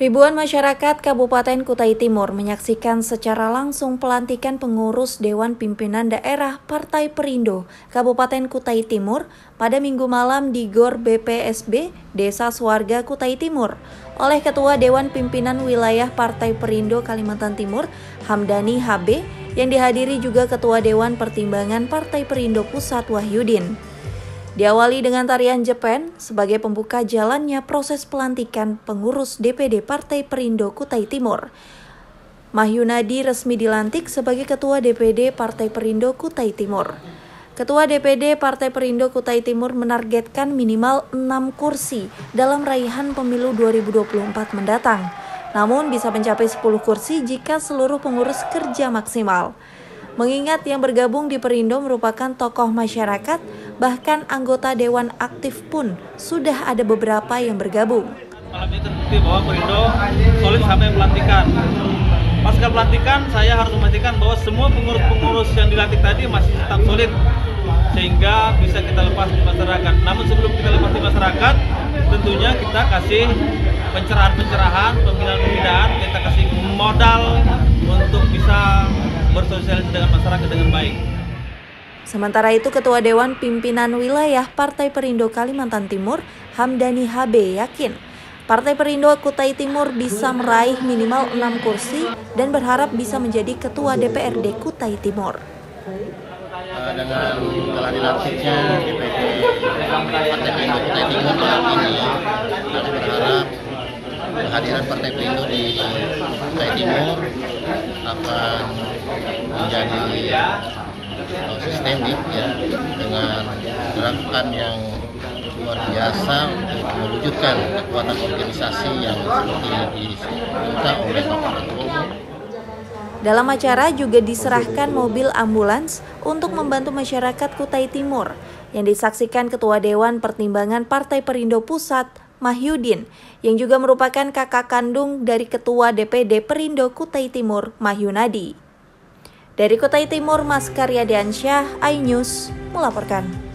Ribuan masyarakat Kabupaten Kutai Timur menyaksikan secara langsung pelantikan pengurus Dewan Pimpinan Daerah Partai Perindo Kabupaten Kutai Timur pada Minggu malam di GOR BPSB Desa Suwarga Kutai Timur oleh Ketua Dewan Pimpinan Wilayah Partai Perindo Kalimantan Timur Hamdani HB yang dihadiri juga Ketua Dewan Pertimbangan Partai Perindo Pusat Mahyudin. Diawali dengan tarian jepen sebagai pembuka jalannya proses pelantikan pengurus DPD Partai Perindo Kutai Timur. Mahyunadi resmi dilantik sebagai Ketua DPD Partai Perindo Kutai Timur. Ketua DPD Partai Perindo Kutai Timur menargetkan minimal 6 kursi dalam raihan pemilu 2024 mendatang. Namun bisa mencapai 10 kursi jika seluruh pengurus kerja maksimal. Mengingat yang bergabung di Perindo merupakan tokoh masyarakat, bahkan anggota Dewan Aktif pun sudah ada beberapa yang bergabung. Malam ini terbukti bahwa Perindo solid sampai pelantikan. Pasca pelantikan, saya harus memastikan bahwa semua pengurus-pengurus yang dilantik tadi masih tetap solid, sehingga bisa kita lepas di masyarakat. Namun sebelum kita lepas di masyarakat, tentunya kita kasih pencerahan-pencerahan, pembinaan-pembinaan, kita kasih modal untuk bisa bersosialisasi dengan masyarakat dengan baik. Sementara itu, Ketua Dewan Pimpinan Wilayah Partai Perindo Kalimantan Timur, Hamdani HB, yakin Partai Perindo Kutai Timur bisa meraih minimal 6 kursi dan berharap bisa menjadi Ketua DPRD Kutai Timur. Dengan telah dilantiknya DPD Partai Perindo Kutai Timur malam ini, kami berharap kehadiran Partai Perindo di Kutai Timur akan menjadi sistemik, ya, dengan gerakan yang luar biasa untuk mewujudkan kekuatan organisasi yang seperti diminta oleh Bapak Ketua Umum. Dalam acara juga diserahkan mobil ambulans untuk membantu masyarakat Kutai Timur yang disaksikan Ketua Dewan Pertimbangan Partai Perindo Pusat Mahyudin yang juga merupakan kakak kandung dari Ketua DPD Perindo Kutai Timur Mahyunadi. Dari Kutai Timur, Mas Karyadiansyah, iNews melaporkan.